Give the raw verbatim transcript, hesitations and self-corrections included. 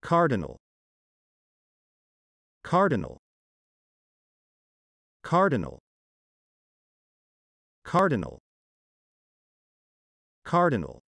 Cardinal, Cardinal, Cardinal, Cardinal, Cardinal.